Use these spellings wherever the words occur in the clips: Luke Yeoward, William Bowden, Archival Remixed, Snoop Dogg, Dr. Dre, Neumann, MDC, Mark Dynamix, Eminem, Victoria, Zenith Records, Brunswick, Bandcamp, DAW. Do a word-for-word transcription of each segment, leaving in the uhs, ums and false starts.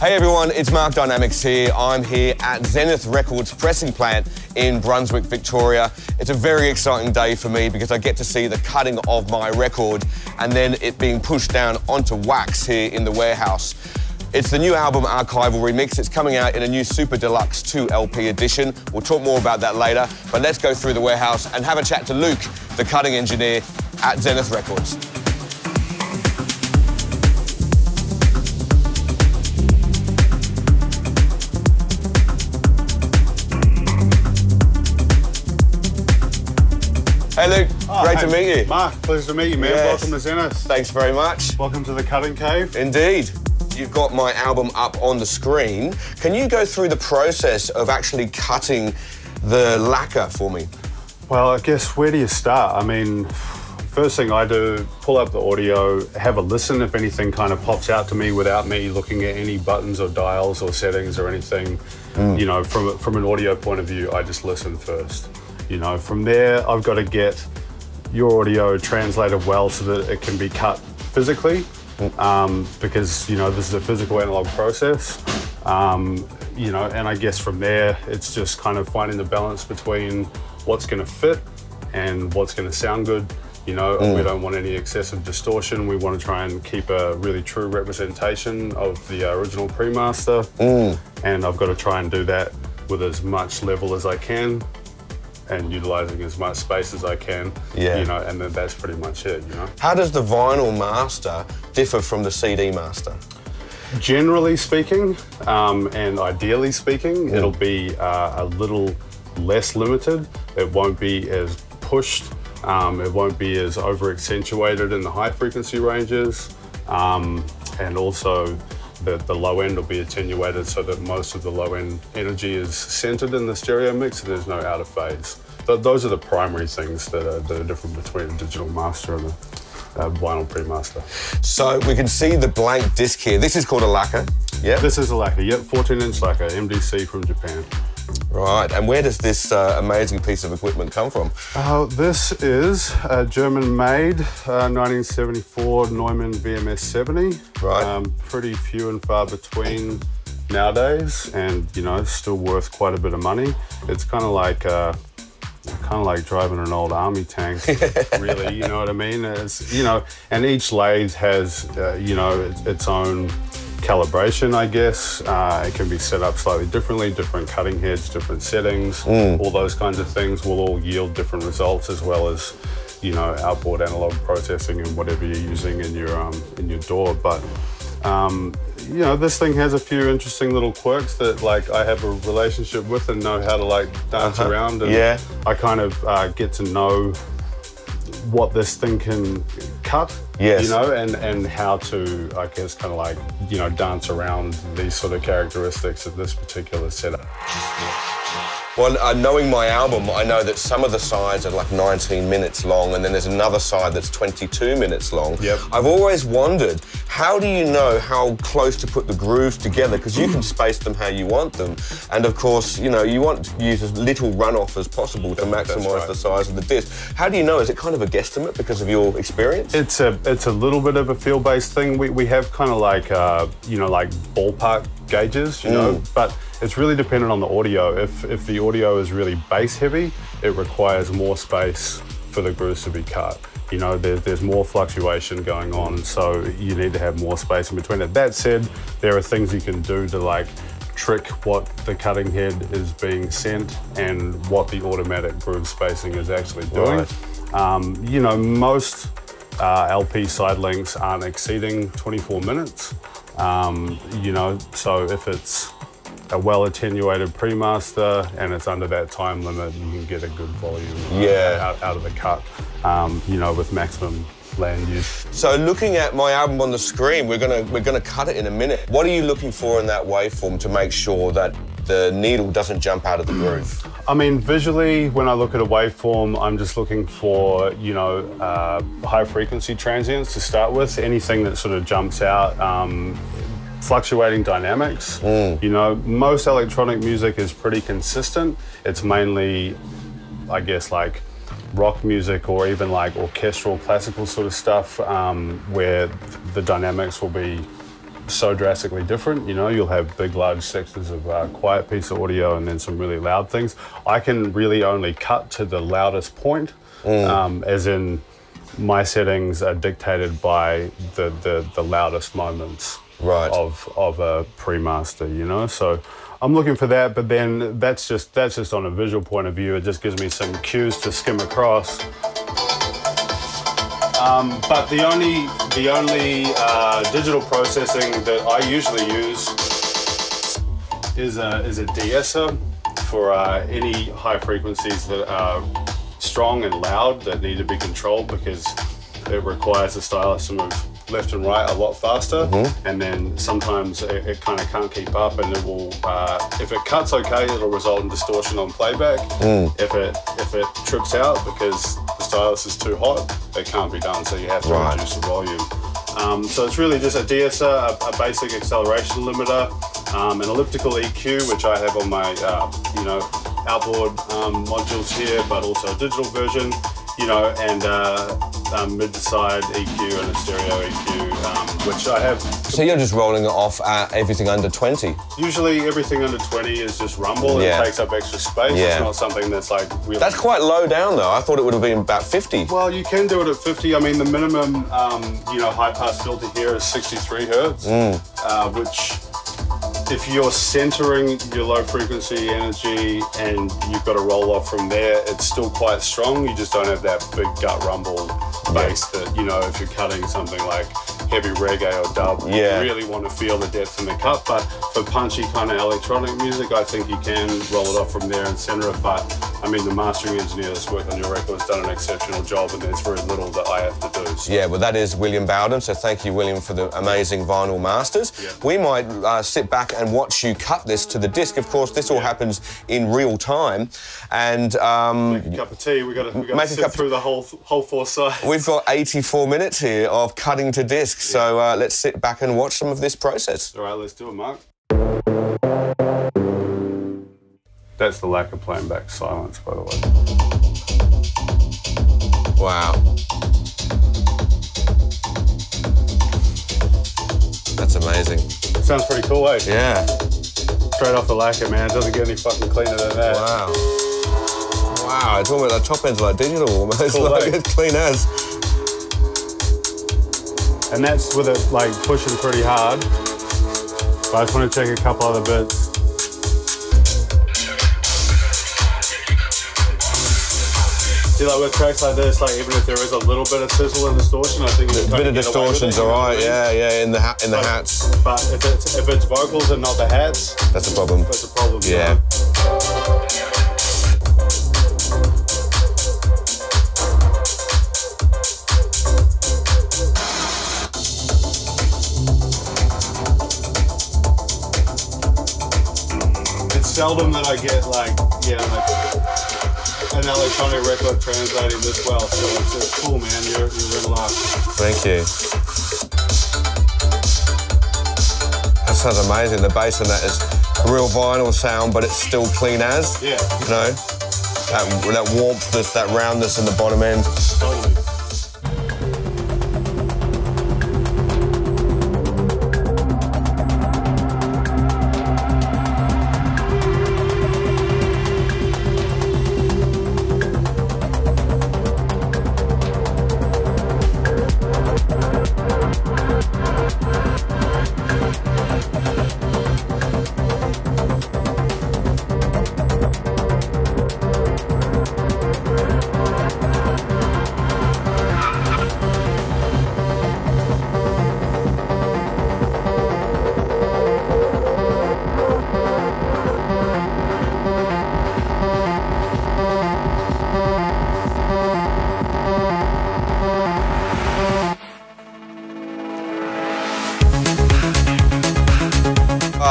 Hey everyone, it's Mark Dynamix here. I'm here at Zenith Records pressing plant in Brunswick, Victoria. It's a very exciting day for me because I get to see the cutting of my record and then it being pushed down onto wax here in the warehouse. It's the new album, Archival Remixed. It's coming out in a new Super Deluxe two L P edition. We'll talk more about that later, but let's go through the warehouse and have a chat to Luke, the cutting engineer at Zenith Records. Hey Luke, oh, great hey, to meet you. Mark, pleasure to meet you, man. Yes. Welcome to Zenith. Thanks very much. Welcome to the cutting cave. Indeed. You've got my album up on the screen. Can you go through the process of actually cutting the lacquer for me? Well, I guess, where do you start? I mean, first thing I do, pull up the audio, have a listen if anything kind of pops out to me without me looking at any buttons or dials or settings or anything. Mm. You know, from, from an audio point of view, I just listen first. You know, from there, I've got to get your audio translated well so that it can be cut physically, um, because, you know, this is a physical analog process. Um, you know, and I guess from there, it's just kind of finding the balance between what's going to fit and what's going to sound good. You know, mm. we don't want any excessive distortion. We want to try and keep a really true representation of the original pre-master. Mm. And I've got to try and do that with as much level as I can, and utilising as much space as I can, yeah. you know, and then that's pretty much it, you know. How does the vinyl master differ from the C D master? Generally speaking, um, and ideally speaking, mm. it'll be uh, a little less limited. It won't be as pushed, um, it won't be as over-accentuated in the high-frequency ranges, um, and also the, the low end will be attenuated so that most of the low end energy is centered in the stereo mix and there's no out of phase. Th those are the primary things that are, that are different between a digital master and a uh, vinyl pre-master. So we can see the blank disc here. This is called a lacquer, yeah? This is a lacquer, yep, fourteen inch lacquer, M D C from Japan. Right, and where does this uh, amazing piece of equipment come from? Uh, this is a German-made uh, nineteen seventy-four Neumann V M S seventy. Right. Um, pretty few and far between nowadays, and you know, still worth quite a bit of money. It's kind of like uh, kind of like driving an old army tank, really. You know what I mean? It's, you know, and each lathe has uh, you know its, its own calibration, I guess. Uh, it can be set up slightly differently, different cutting heads, different settings, mm. all those kinds of things will all yield different results, as well as, you know, outboard analog processing and whatever you're using in your um, in your D A W. But um, you know, this thing has a few interesting little quirks that, like, I have a relationship with and know how to, like, dance uh-huh. around, and yeah. I kind of uh, get to know what this thing can cut, yes. you know, and, and how to, I guess, kind of like, you know, dance around these sort of characteristics of this particular setup. Well, uh, knowing my album, I know that some of the sides are like nineteen minutes long, and then there's another side that's twenty-two minutes long. Yep. I've always wondered, how do you know how close to put the grooves together? Because you can space them how you want them. And of course, you know, you want to use as little runoff as possible to maximise right. the size of the disc. How do you know? Is it kind of a guesstimate because of your experience? It's a, it's a little bit of a feel-based thing. We, we have kind of like, uh, you know, like ballpark gauges, you mm. know, but it's really dependent on the audio. If, if the audio is really bass-heavy, it requires more space for the grooves to be cut. You know, there's, there's more fluctuation going on, so you need to have more space in between it. That said, there are things you can do to, like, trick what the cutting head is being sent and what the automatic groove spacing is actually doing. Right. Um, you know, most uh, L P side lengths aren't exceeding twenty-four minutes, um, you know, so if it's a well-attenuated pre-master and it's under that time limit, you can get a good volume yeah. out, out of the cut, um, you know, with maximum land use. So looking at my album on the screen, we're gonna, we're gonna cut it in a minute. What are you looking for in that waveform to make sure that the needle doesn't jump out of the groove? I mean, visually, when I look at a waveform, I'm just looking for, you know, uh, high-frequency transients to start with, anything that sort of jumps out. Um, fluctuating dynamics, mm. you know, most electronic music is pretty consistent. It's mainly, I guess, like rock music or even like orchestral, classical sort of stuff, um, where the dynamics will be so drastically different. You know, you'll have big, large sections of uh, quiet piece of audio and then some really loud things. I can really only cut to the loudest point, mm. um, as in my settings are dictated by the, the, the loudest moments right. of, of a pre-master, you know? So I'm looking for that, but then that's just, that's just on a visual point of view. It just gives me some cues to skim across. Um, but the only, the only uh, digital processing that I usually use is a, is a de-esser for uh, any high frequencies that are strong and loud that need to be controlled, because it requires the stylus to move left and right a lot faster, mm-hmm. and then sometimes it, it kind of can't keep up, and it will, uh, if it cuts okay, it'll result in distortion on playback. Mm. If it if it trips out because the stylus is too hot, it can't be done, so you have to right. reduce the volume. Um, so it's really just a de-esser, a, a basic acceleration limiter, um, an elliptical E Q, which I have on my, uh, you know, outboard um, modules here, but also a digital version, you know, and uh, um, mid-side E Q and a stereo E Q, um, which I have. So you're just rolling it off at everything under twenty? Usually everything under twenty is just rumble. Yeah. It takes up extra space. Yeah. It's not something that's like really... That's quite low down though. I thought it would have been about fifty. Well, you can do it at fifty. I mean, the minimum, um, you know, high-pass filter here is sixty-three hertz, mm. uh, which... If you're centering your low frequency energy and you've got a roll off from there, it's still quite strong. You just don't have that big gut rumble bass that, you know, if you're cutting something like heavy reggae or dub, yeah. you really want to feel the depth in the cut. But for punchy kind of electronic music, I think you can roll it off from there and center it. But I mean, the mastering engineer that's worked on your record has done an exceptional job, and there's very little that I have to do. So. Yeah, well, that is William Bowden. So thank you, William, for the amazing vinyl masters. Yeah. We might uh, sit back and watch you cut this to the disc. Of course, this all yeah. happens in real time. And um, make a cup of tea. We've got to, we've got to sit through the whole whole four sides. We've got eighty-four minutes here of cutting to disc. Yeah. So uh, let's sit back and watch some of this process. All right, let's do it, Mark. That's the lack of playing back silence, by the way. Wow. That's amazing. Sounds pretty cool, eh? Yeah. Straight off the lacquer, man. It doesn't get any fucking cleaner than that. Wow. Wow, it's almost like top end's like digital almost. Cool, like it's clean as. And that's with it like pushing pretty hard. But I just want to check a couple other bits. See, like with tracks like this, like even if there is a little bit of sizzle and distortion, I think a bit of distortion's all right. Yeah, yeah, in the ha in the but, hats. But if it's if it's vocals and not the hats, that's a problem. That's a problem. Yeah. Right? It's seldom that I get like yeah. Like, an electronic record translating this well, so it's just cool, man. You're, you're in luck. Thank you. That sounds amazing. The bass in that is a real vinyl sound, but it's still clean as. Yeah. You know, that that warmth, that, that roundness in the bottom end. Totally.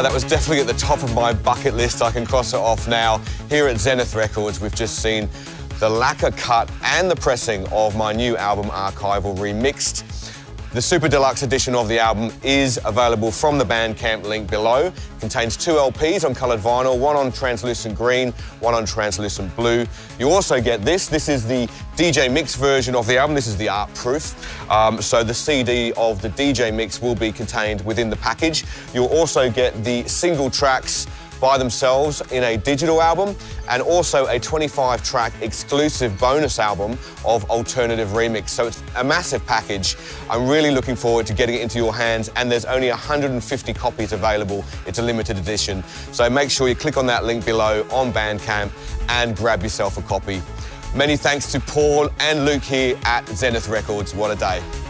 That was definitely at the top of my bucket list. I can cross it off now. Here at Zenith Records, we've just seen the lacquer cut and the pressing of my new album, Archival Remixed. The Super Deluxe edition of the album is available from the Bandcamp link below. It contains two L Ps on coloured vinyl, one on translucent green, one on translucent blue. You also get this. This is the D J Mix version of the album. This is the art proof. Um, so the C D of the D J Mix will be contained within the package. You'll also get the single tracks by themselves in a digital album, and also a twenty-five track exclusive bonus album of Alternative Remix. So it's a massive package. I'm really looking forward to getting it into your hands, and there's only one hundred fifty copies available. It's a limited edition. So make sure you click on that link below on Bandcamp and grab yourself a copy. Many thanks to Paul and Luke here at Zenith Records. What a day.